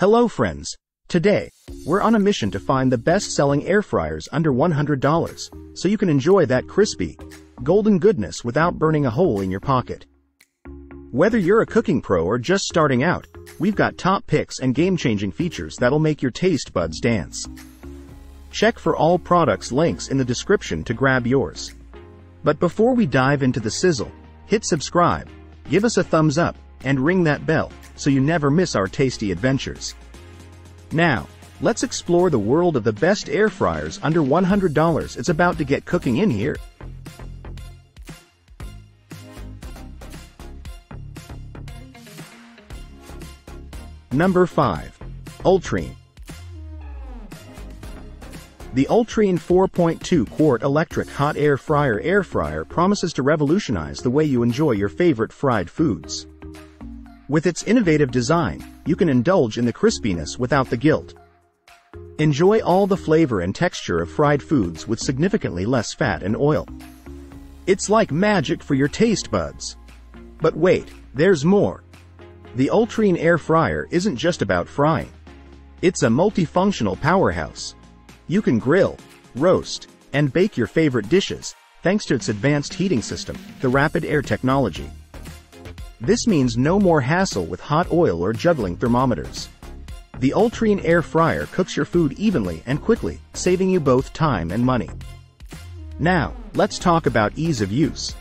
Hello friends. Today, we're on a mission to find the best-selling air fryers under $100, so you can enjoy that crispy, golden goodness without burning a hole in your pocket. Whether you're a cooking pro or just starting out, we've got top picks and game-changing features that'll make your taste buds dance. Check for all products links in the description to grab yours. But before we dive into the sizzle, hit subscribe, give us a thumbs up, and ring that bell, so you never miss our tasty adventures. Now, let's explore the world of the best air fryers under $100. It's about to get cooking in here. Number 5. Ultrean. The Ultrean 4.2-quart electric hot air fryer promises to revolutionize the way you enjoy your favorite fried foods. With its innovative design, you can indulge in the crispiness without the guilt. Enjoy all the flavor and texture of fried foods with significantly less fat and oil. It's like magic for your taste buds. But wait, there's more. The Ultrean air fryer isn't just about frying. It's a multifunctional powerhouse. You can grill, roast, and bake your favorite dishes, thanks to its advanced heating system, the rapid air technology. This means no more hassle with hot oil or juggling thermometers. The Ultrean air fryer cooks your food evenly and quickly, saving you both time and money. Now, let's talk about ease of use.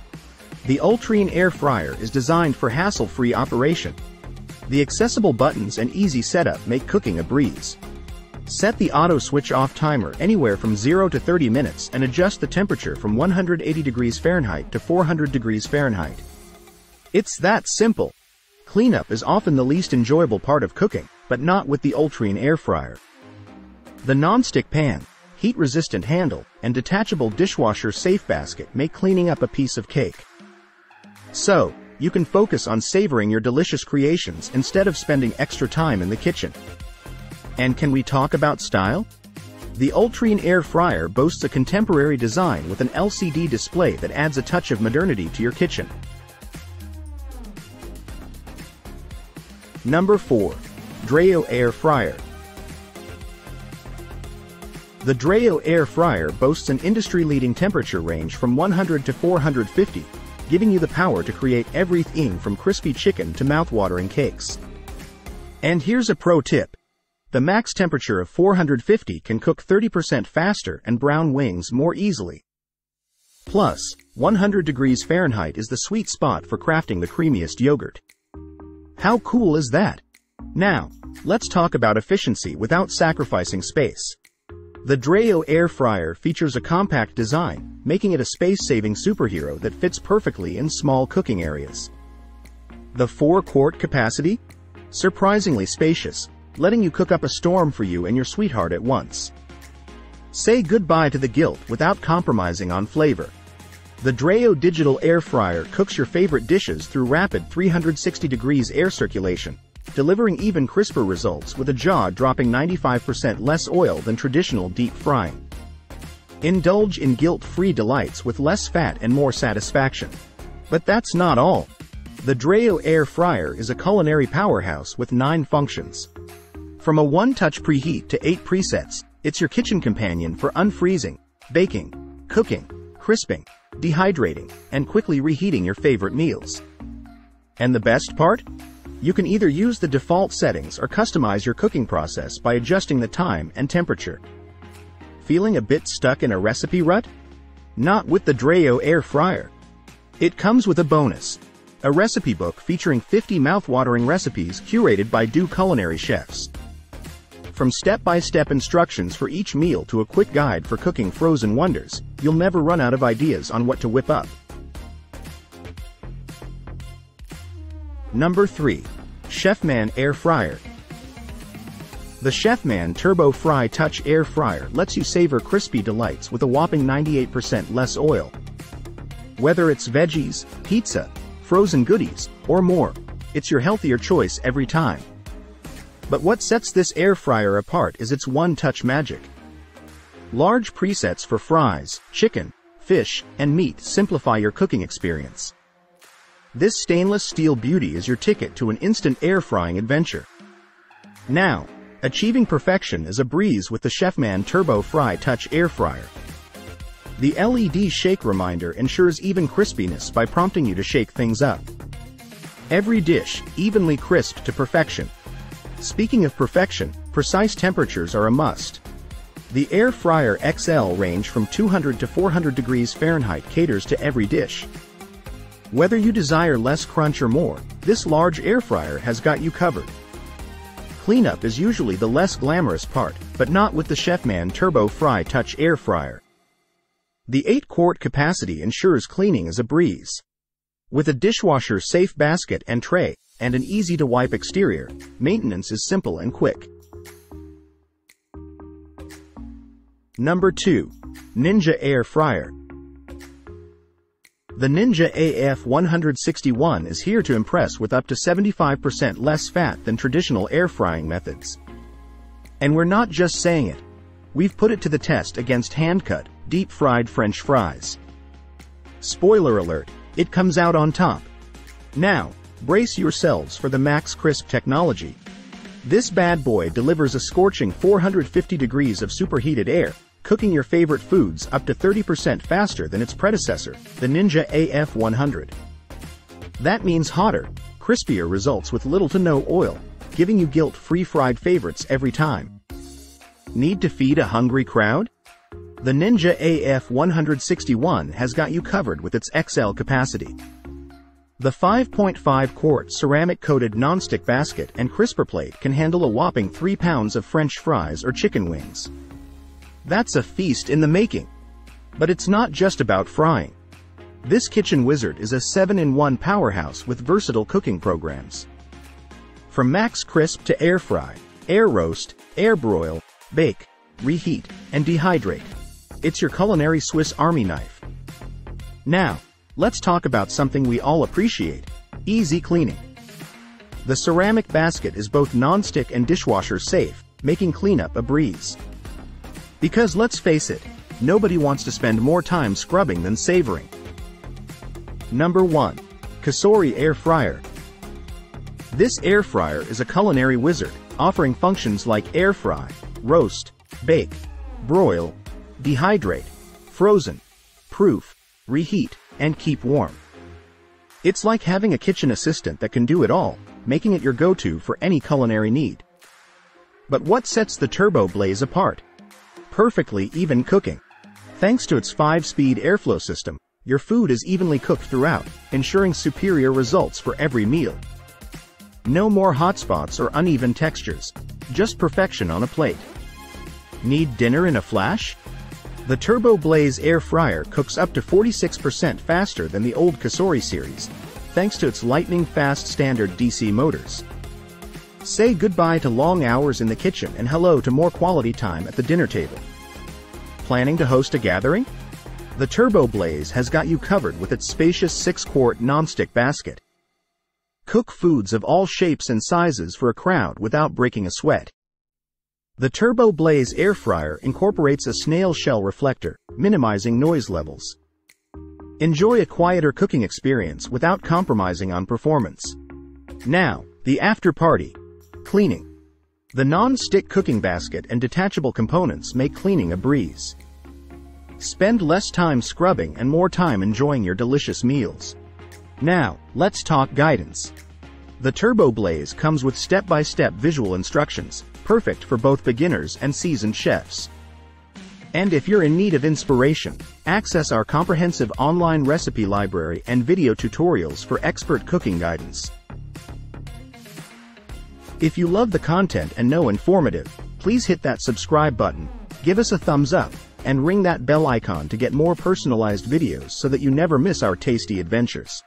The Ultrean air fryer is designed for hassle-free operation. The accessible buttons and easy setup make cooking a breeze. Set the auto switch off timer anywhere from 0 to 30 minutes and adjust the temperature from 180 degrees Fahrenheit to 400 degrees Fahrenheit. It's that simple. Cleanup is often the least enjoyable part of cooking, but not with the Ultrean air fryer. The non-stick pan, heat-resistant handle, and detachable dishwasher safe basket make cleaning up a piece of cake. So, you can focus on savoring your delicious creations instead of spending extra time in the kitchen. And can we talk about style? The Ultrean air fryer boasts a contemporary design with an LCD display that adds a touch of modernity to your kitchen. Number 4. Dreo air fryer. The Dreo air fryer boasts an industry-leading temperature range from 100 to 450, giving you the power to create everything from crispy chicken to mouth-watering cakes. And here's a pro tip. The max temperature of 450 can cook 30% faster and brown wings more easily. Plus, 100 degrees Fahrenheit is the sweet spot for crafting the creamiest yogurt. How cool is that? Now, let's talk about efficiency without sacrificing space. The Dreo air fryer features a compact design, making it a space-saving superhero that fits perfectly in small cooking areas. The 4-quart capacity? Surprisingly spacious, letting you cook up a storm for you and your sweetheart at once. Say goodbye to the guilt without compromising on flavor. The Dreo digital air fryer cooks your favorite dishes through rapid 360 degrees air circulation, delivering even crisper results with a jaw-dropping 95% less oil than traditional deep frying. Indulge in guilt-free delights with less fat and more satisfaction. But that's not all. The Dreo air fryer is a culinary powerhouse with 9 functions. From a one-touch preheat to 8 presets, it's your kitchen companion for unfreezing, baking, cooking, crisping, dehydrating, and quickly reheating your favorite meals. And the best part? You can either use the default settings or customize your cooking process by adjusting the time and temperature. Feeling a bit stuck in a recipe rut? Not with the Dreo air fryer. It comes with a bonus. A recipe book featuring 50 mouth-watering recipes curated by culinary chefs. From step-by-step instructions for each meal to a quick guide for cooking frozen wonders, you'll never run out of ideas on what to whip up. Number 3. Chefman air fryer. The Chefman Turbo Fry Touch air fryer lets you savor crispy delights with a whopping 98% less oil. Whether it's veggies, pizza, frozen goodies, or more, it's your healthier choice every time. But what sets this air fryer apart is its one-touch magic. Large presets for fries, chicken, fish, and meat simplify your cooking experience. This stainless steel beauty is your ticket to an instant air frying adventure. Now, achieving perfection is a breeze with the Chefman Turbo Fry Touch Air Fryer. The LED shake reminder ensures even crispiness by prompting you to shake things up. Every dish, evenly crisped to perfection. Speaking of perfection, precise temperatures are a must. The Air Fryer XL range from 200 to 400 degrees Fahrenheit caters to every dish. Whether you desire less crunch or more, this large air fryer has got you covered. Cleanup is usually the less glamorous part, but not with the Chefman Turbo Fry Touch Air Fryer. The 8-quart capacity ensures cleaning is a breeze. With a dishwasher-safe basket and tray, and an easy-to-wipe exterior, maintenance is simple and quick. Number 2. Ninja Air Fryer. The Ninja AF161 is here to impress with up to 75% less fat than traditional air frying methods. And we're not just saying it. We've put it to the test against hand-cut, deep-fried French fries. Spoiler alert, it comes out on top. Now, brace yourselves for the Max Crisp technology. This bad boy delivers a scorching 450 degrees of superheated air, cooking your favorite foods up to 30% faster than its predecessor, the Ninja AF100. That means hotter, crispier results with little to no oil, giving you guilt-free fried favorites every time. Need to feed a hungry crowd? The Ninja AF161 has got you covered with its XL capacity. The 5.5-quart ceramic-coated nonstick basket and crisper plate can handle a whopping 3 pounds of French fries or chicken wings. That's a feast in the making. But it's not just about frying. This kitchen wizard is a 7-in-1 powerhouse with versatile cooking programs. From Max Crisp to air fry, air roast, air broil, bake, reheat, and dehydrate. It's your culinary Swiss Army knife. Now, let's talk about something we all appreciate: easy cleaning. The ceramic basket is both non-stick and dishwasher safe, making cleanup a breeze. Because let's face it, nobody wants to spend more time scrubbing than savoring. Number 1. COSORI Air Fryer. This air fryer is a culinary wizard, offering functions like air fry, roast, bake, broil, dehydrate, frozen, proof, reheat, and keep warm. It's like having a kitchen assistant that can do it all, making it your go-to for any culinary need. But what sets the Turbo Blaze apart? Perfectly even cooking. Thanks to its 5-speed airflow system, your food is evenly cooked throughout, ensuring superior results for every meal. No more hot spots or uneven textures, just perfection on a plate. Need dinner in a flash? The Turbo Blaze air fryer cooks up to 46% faster than the old COSORI series, thanks to its lightning-fast standard DC motors. Say goodbye to long hours in the kitchen and hello to more quality time at the dinner table. Planning to host a gathering? The Turbo Blaze has got you covered with its spacious 6-quart nonstick basket. Cook foods of all shapes and sizes for a crowd without breaking a sweat. The Turbo Blaze air fryer incorporates a snail shell reflector, minimizing noise levels. Enjoy a quieter cooking experience without compromising on performance. Now, the after party. Cleaning. The non-stick cooking basket and detachable components make cleaning a breeze. Spend less time scrubbing and more time enjoying your delicious meals. Now, let's talk guidance. The Turbo Blaze comes with step-by-step visual instructions, perfect for both beginners and seasoned chefs. And if you're in need of inspiration, access our comprehensive online recipe library and video tutorials for expert cooking guidance. If you love the content and know informative, please hit that subscribe button, give us a thumbs up, and ring that bell icon to get more personalized videos so that you never miss our tasty adventures.